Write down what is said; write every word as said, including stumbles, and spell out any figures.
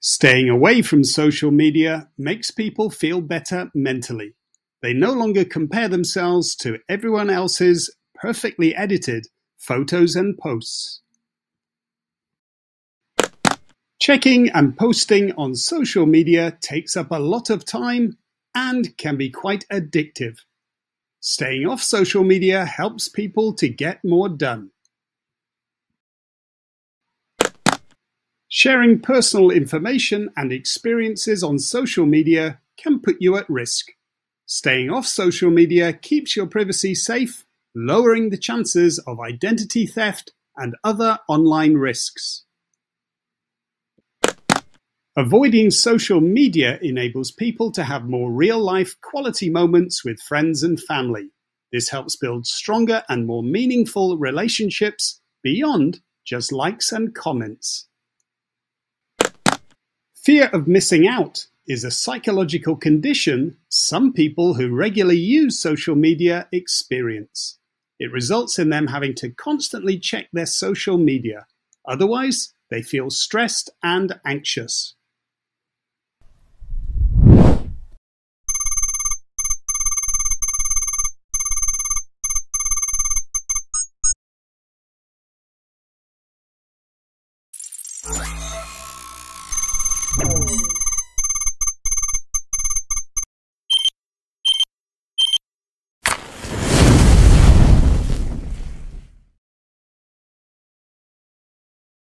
Staying away from social media makes people feel better mentally. They no longer compare themselves to everyone else's perfectly edited photos and posts. Checking and posting on social media takes up a lot of time and can be quite addictive. Staying off social media helps people to get more done. Sharing personal information and experiences on social media can put you at risk. Staying off social media keeps your privacy safe, lowering the chances of identity theft and other online risks. Avoiding social media enables people to have more real-life quality moments with friends and family. This helps build stronger and more meaningful relationships beyond just likes and comments. Fear of missing out is a psychological condition some people who regularly use social media experience. It results in them having to constantly check their social media. Otherwise, they feel stressed and anxious.